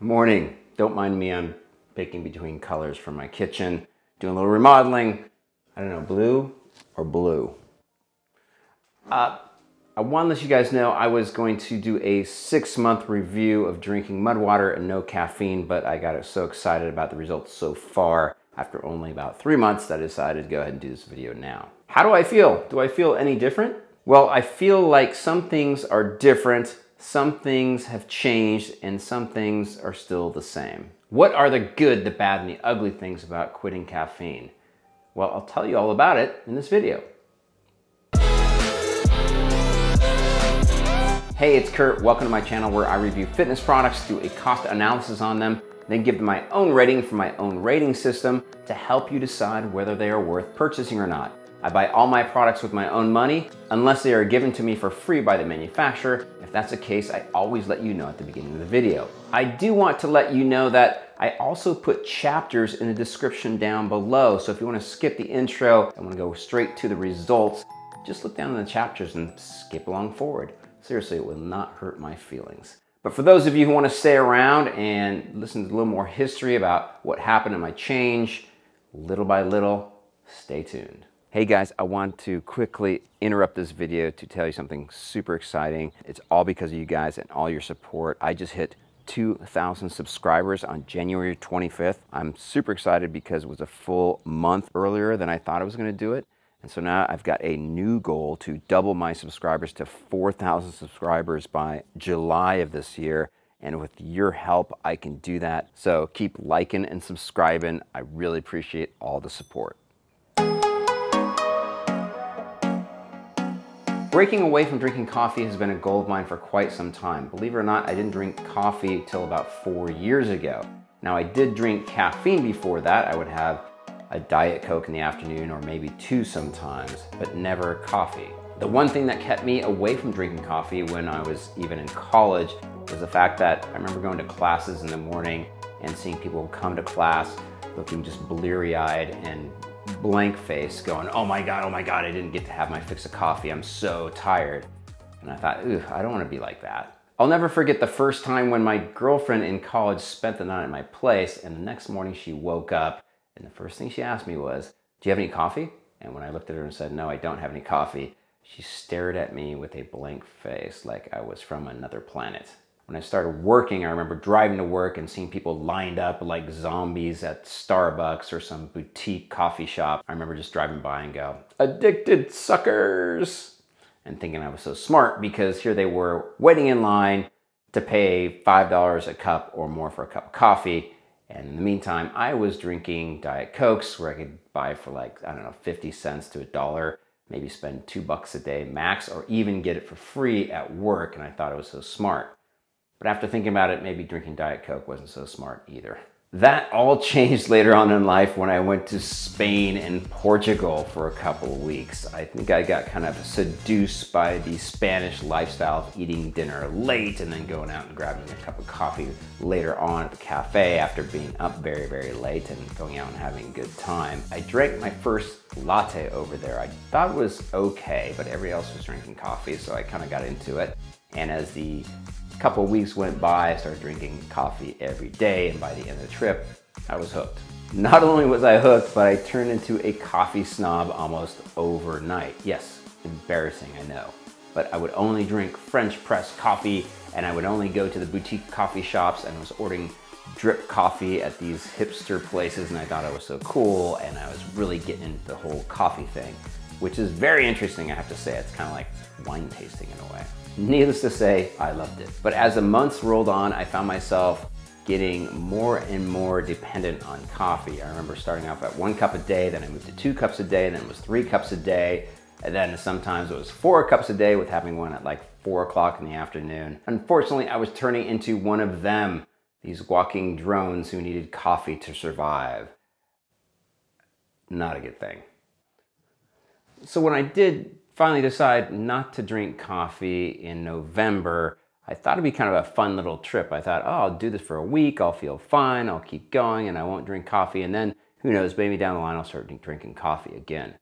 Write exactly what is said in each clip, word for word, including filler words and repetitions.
Morning. Don't mind me, I'm picking between colors for my kitchen, doing a little remodeling. I don't know, blue or blue? Uh, I want to let you guys know I was going to do a six month review of drinking mud water and no caffeine, but I got so excited about the results so far after only about three months that I decided to go ahead and do this video now. How do I feel? Do I feel any different? Well, I feel like some things are different, some things have changed, and some things are still the same. What are the good, the bad, and the ugly things about quitting caffeine? Well, I'll tell you all about it in this video. Hey, it's Kurt. Welcome to my channel where I review fitness products, do a cost analysis on them, then give them my own rating from my own rating system to help you decide whether they are worth purchasing or not. I buy all my products with my own money, unless they are given to me for free by the manufacturer. If that's the case, I always let you know at the beginning of the video. I do want to let you know that I also put chapters in the description down below. So if you want to skip the intro and want to go straight to the results, just look down in the chapters and skip along forward. Seriously, it will not hurt my feelings. But for those of you who want to stay around and listen to a little more history about what happened in my change, little by little, stay tuned. Hey guys, I want to quickly interrupt this video to tell you something super exciting. It's all because of you guys and all your support. I just hit two thousand subscribers on January twenty-fifth. I'm super excited because it was a full month earlier than I thought I was going to do it. And so now I've got a new goal to double my subscribers to four thousand subscribers by July of this year. And with your help, I can do that. So keep liking and subscribing. I really appreciate all the support. Breaking away from drinking coffee has been a goal of mine for quite some time. Believe it or not, I didn't drink coffee till about four years ago. Now I did drink caffeine before that. I would have a Diet Coke in the afternoon or maybe two sometimes, but never coffee. The one thing that kept me away from drinking coffee when I was even in college was the fact that I remember going to classes in the morning and seeing people come to class looking just bleary-eyed and blank face going, oh my God, oh my God, I didn't get to have my fix of coffee. I'm so tired. And I thought, ooh, I don't want to be like that. I'll never forget the first time when my girlfriend in college spent the night at my place, and the next morning she woke up and the first thing she asked me was, do you have any coffee? And when I looked at her and said, no, I don't have any coffee, she stared at me with a blank face like I was from another planet. When I started working, I remember driving to work and seeing people lined up like zombies at Starbucks or some boutique coffee shop. I remember just driving by and go, addicted suckers, and thinking I was so smart because here they were waiting in line to pay five dollars a cup or more for a cup of coffee. And in the meantime, I was drinking Diet Cokes where I could buy for like, I don't know, fifty cents to a dollar, maybe spend two bucks a day max, or even get it for free at work. And I thought I was so smart. But after thinking about it, maybe drinking Diet Coke wasn't so smart either. That all changed later on in life when I went to Spain and Portugal for a couple of weeks. I think I got kind of seduced by the Spanish lifestyle of eating dinner late and then going out and grabbing a cup of coffee later on at the cafe after being up very, very late and going out and having a good time. I drank my first latte over there. I thought it was okay, but everybody else was drinking coffee, so I kind of got into it. And as the couple weeks went by, I started drinking coffee every day, and by the end of the trip, I was hooked. Not only was I hooked, but I turned into a coffee snob almost overnight. Yes, embarrassing, I know. But I would only drink French press coffee, and I would only go to the boutique coffee shops, and was ordering drip coffee at these hipster places, and I thought I was so cool, and I was really getting into the whole coffee thing, which is very interesting, I have to say. It's kind of like wine tasting in a way. Needless to say, I loved it. But as the months rolled on, I found myself getting more and more dependent on coffee. I remember starting off at one cup a day, then I moved to two cups a day, then it was three cups a day, and then sometimes it was four cups a day with having one at like four o'clock in the afternoon. Unfortunately, I was turning into one of them, these walking drones who needed coffee to survive. Not a good thing. So when I did finally decide not to drink coffee in November, I thought it'd be kind of a fun little trip. I thought, oh, I'll do this for a week, I'll feel fine, I'll keep going, and I won't drink coffee, and then, who knows, maybe down the line I'll start drinking coffee again.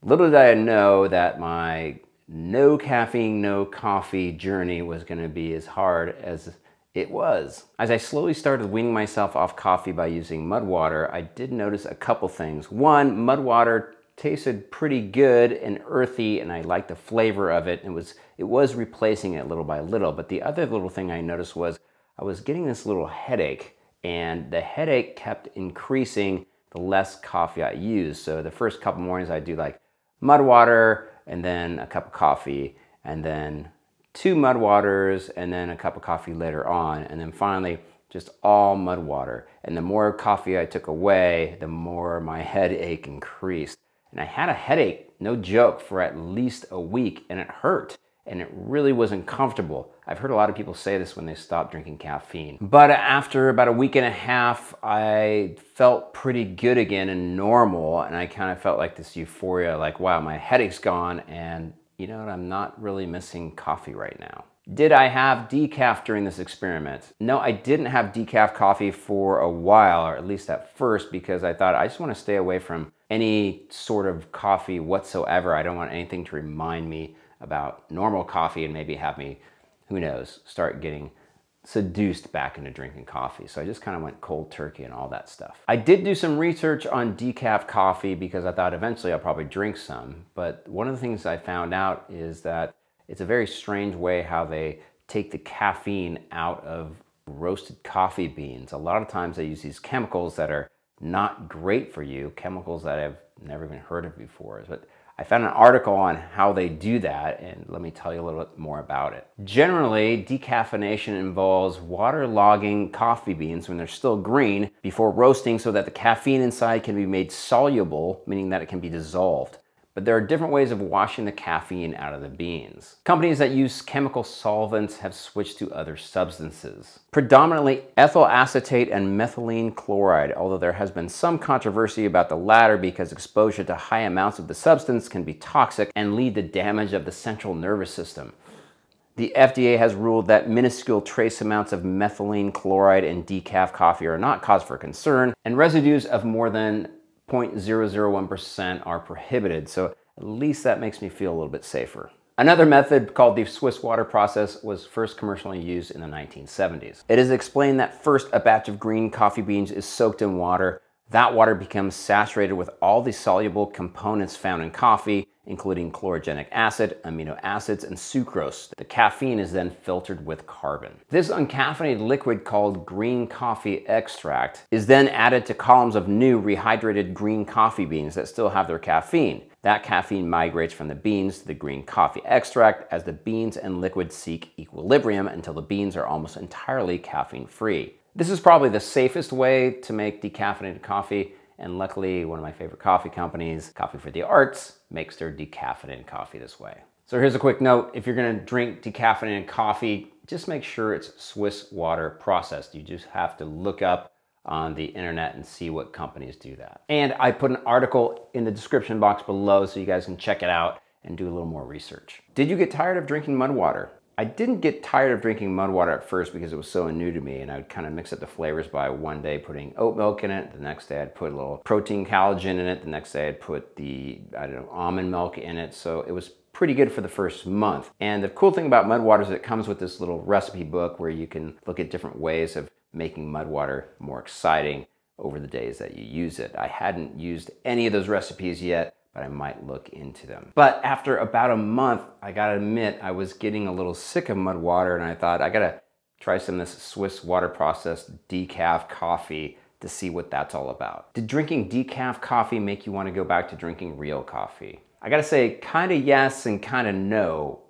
Little did I know that my no caffeine, no coffee journey was gonna be as hard as It was. As I slowly started weaning myself off coffee by using mud water, I did notice a couple things. One, mud water tasted pretty good and earthy, and I liked the flavor of it. It was, it was replacing it little by little. But the other little thing I noticed was I was getting this little headache, and the headache kept increasing the less coffee I used. So the first couple mornings I'd do like mud water, and then a cup of coffee, and then two mud waters, and then a cup of coffee later on, and then finally just all mud water. And the more coffee I took away, the more my headache increased. And I had a headache, no joke, for at least a week, and it hurt, and it really wasn't comfortable. I've heard a lot of people say this when they stopped drinking caffeine. But after about a week and a half, I felt pretty good again and normal, and I kind of felt like this euphoria, like, wow, my headache's gone, and you know what, I'm not really missing coffee right now. Did I have decaf during this experiment? No, I didn't have decaf coffee for a while, or at least at first, because I thought I just want to stay away from any sort of coffee whatsoever. I don't want anything to remind me about normal coffee and maybe have me, who knows, start getting seduced back into drinking coffee. So I just kind of went cold turkey and all that stuff. I did do some research on decaf coffee because I thought eventually I'll probably drink some, but one of the things I found out is that it's a very strange way how they take the caffeine out of roasted coffee beans. A lot of times they use these chemicals that are not great for you, chemicals that I've never even heard of before. But I found an article on how they do that, and let me tell you a little bit more about it. Generally, decaffeination involves waterlogging coffee beans when they're still green before roasting so that the caffeine inside can be made soluble, meaning that it can be dissolved. But there are different ways of washing the caffeine out of the beans. Companies that use chemical solvents have switched to other substances, predominantly ethyl acetate and methylene chloride, although there has been some controversy about the latter because exposure to high amounts of the substance can be toxic and lead to damage of the central nervous system. The F D A has ruled that minuscule trace amounts of methylene chloride in decaf coffee are not cause for concern, and residues of more than zero point zero zero one percent are prohibited, so at least that makes me feel a little bit safer. Another method, called the Swiss water process, was first commercially used in the nineteen seventies. It is explained that first a batch of green coffee beans is soaked in water. That water becomes saturated with all the soluble components found in coffee, including chlorogenic acid, amino acids, and sucrose. The caffeine is then filtered with carbon. This uncaffeinated liquid, called green coffee extract, is then added to columns of new rehydrated green coffee beans that still have their caffeine. That caffeine migrates from the beans to the green coffee extract as the beans and liquid seek equilibrium until the beans are almost entirely caffeine-free. This is probably the safest way to make decaffeinated coffee, and luckily one of my favorite coffee companies, Coffee for the Arts, makes their decaffeinated coffee this way. So here's a quick note. If you're gonna drink decaffeinated coffee, just make sure it's Swiss water processed. You just have to look up on the internet and see what companies do that. And I put an article in the description box below so you guys can check it out and do a little more research. Did you get tired of drinking mud water? I didn't get tired of drinking mud water at first because it was so new to me, and I would kind of mix up the flavors by one day putting oat milk in it, the next day I'd put a little protein collagen in it, the next day I'd put the, I don't know, almond milk in it, so it was pretty good for the first month. And the cool thing about mud water is it comes with this little recipe book where you can look at different ways of making mud water more exciting over the days that you use it. I hadn't used any of those recipes yet, but I might look into them. But after about a month, I gotta admit, I was getting a little sick of mud water, and I thought I gotta try some of this Swiss water process decaf coffee to see what that's all about. Did drinking decaf coffee make you wanna go back to drinking real coffee? I gotta say, kinda yes and kinda no.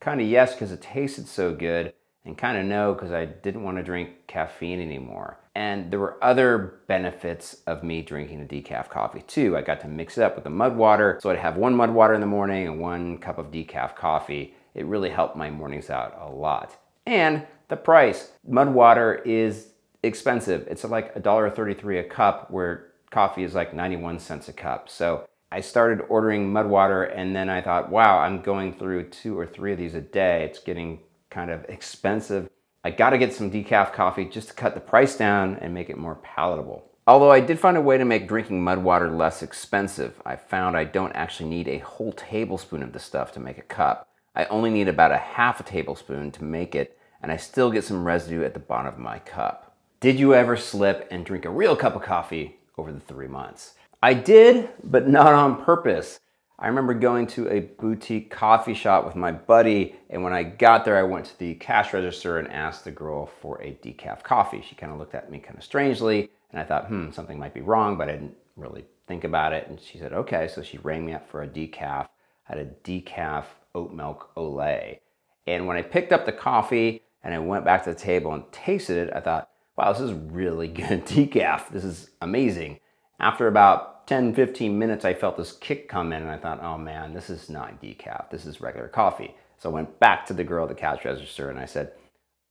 Kinda yes, because it tasted so good, and kinda no, because I didn't wanna drink caffeine anymore. And there were other benefits of me drinking the decaf coffee too. I got to mix it up with the mud water. So I'd have one mud water in the morning and one cup of decaf coffee. It really helped my mornings out a lot. And the price. Mud water is expensive. It's like a dollar thirty-three a cup, where coffee is like ninety-one cents a cup. So I started ordering mud water, and then I thought, wow, I'm going through two or three of these a day. It's getting kind of expensive. I gotta get some decaf coffee just to cut the price down and make it more palatable. Although I did find a way to make drinking mud water less expensive. I found I don't actually need a whole tablespoon of the stuff to make a cup. I only need about a half a tablespoon to make it and I still get some residue at the bottom of my cup. Did you ever slip and drink a real cup of coffee over the three months? I did, but not on purpose. I remember going to a boutique coffee shop with my buddy, and when I got there, I went to the cash register and asked the girl for a decaf coffee. She kind of looked at me kind of strangely, and I thought, hmm, something might be wrong, but I didn't really think about it. And she said, okay, so she rang me up for a decaf. I had a decaf oat milk Olay. And when I picked up the coffee and I went back to the table and tasted it, I thought, wow, this is really good decaf. This is amazing. After about ten, fifteen minutes, I felt this kick come in and I thought, oh man, this is not decaf, this is regular coffee. So I went back to the girl at the cash register and I said,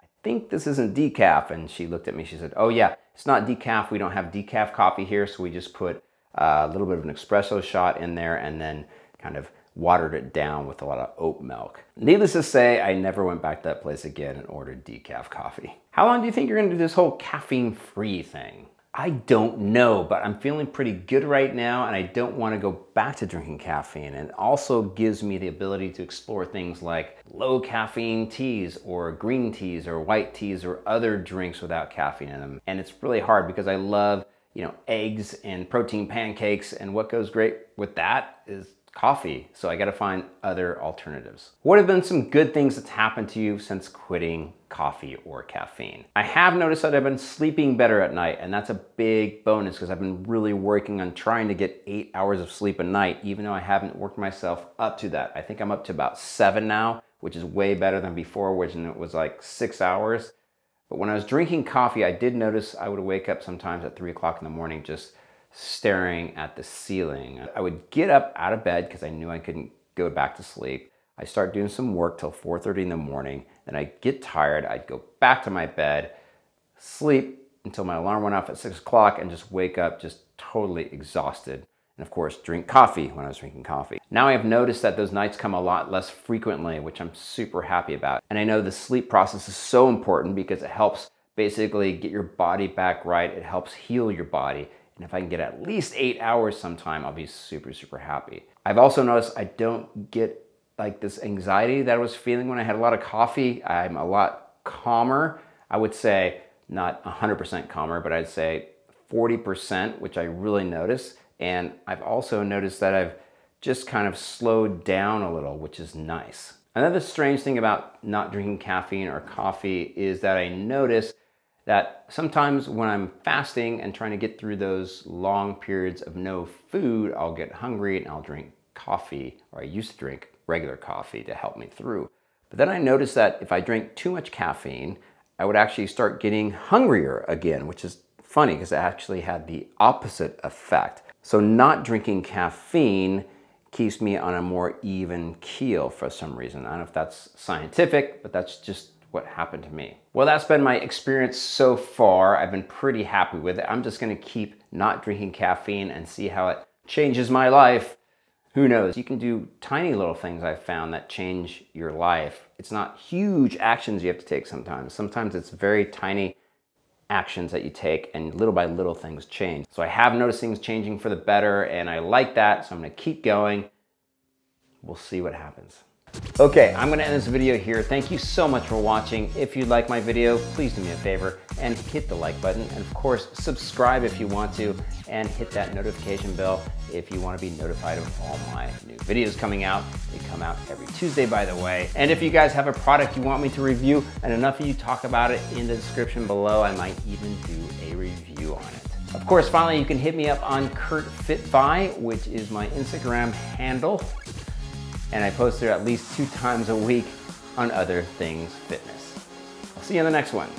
I think this isn't decaf. And she looked at me, she said, oh yeah, it's not decaf, we don't have decaf coffee here, so we just put a little bit of an espresso shot in there and then kind of watered it down with a lot of oat milk. Needless to say, I never went back to that place again and ordered decaf coffee. How long do you think you're gonna do this whole caffeine-free thing? I don't know, but I'm feeling pretty good right now and I don't want to go back to drinking caffeine. And it also gives me the ability to explore things like low caffeine teas or green teas or white teas or other drinks without caffeine in them. And it's really hard because I love, you know, eggs and protein pancakes, and what goes great with that is coffee. So I got to find other alternatives. What have been some good things that's happened to you since quitting coffee or caffeine? I have noticed that I've been sleeping better at night, and that's a big bonus because I've been really working on trying to get eight hours of sleep a night, even though I haven't worked myself up to that. I think I'm up to about seven now, which is way better than before, which it was like six hours. But when I was drinking coffee, I did notice I would wake up sometimes at three o'clock in the morning just staring at the ceiling. I would get up out of bed because I knew I couldn't go back to sleep. I start doing some work till four thirty in the morning, then I get tired, I'd go back to my bed, sleep until my alarm went off at six o'clock and just wake up just totally exhausted. And of course, drink coffee when I was drinking coffee. Now I have noticed that those nights come a lot less frequently, which I'm super happy about. And I know the sleep process is so important because it helps basically get your body back right, it helps heal your body. And if I can get at least eight hours sometime, I'll be super, super happy. I've also noticed I don't get like this anxiety that I was feeling when I had a lot of coffee. I'm a lot calmer. I would say not one hundred percent calmer, but I'd say forty percent, which I really notice. And I've also noticed that I've just kind of slowed down a little, which is nice. Another strange thing about not drinking caffeine or coffee is that I notice that sometimes when I'm fasting and trying to get through those long periods of no food, I'll get hungry and I'll drink coffee, or I used to drink regular coffee to help me through. But then I noticed that if I drank too much caffeine, I would actually start getting hungrier again, which is funny because it actually had the opposite effect. So not drinking caffeine keeps me on a more even keel for some reason. I don't know if that's scientific, but that's just what happened to me. Well, that's been my experience so far. I've been pretty happy with it. I'm just gonna keep not drinking caffeine and see how it changes my life. Who knows? You can do tiny little things I've found that change your life. It's not huge actions you have to take sometimes. Sometimes it's very tiny actions that you take, and little by little things change. So I have noticed things changing for the better, and I like that, so I'm gonna keep going. We'll see what happens. Okay, I'm gonna end this video here. Thank you so much for watching. If you like my video, please do me a favor and hit the like button. And of course, subscribe if you want to, and hit that notification bell if you wanna be notified of all my new videos coming out. They come out every Tuesday, by the way. And if you guys have a product you want me to review, and enough of you talk about it in the description below, I might even do a review on it. Of course, finally, you can hit me up on KurtFitFi, which is my Instagram handle. And I post there at least two times a week on other things fitness. I'll see you in the next one.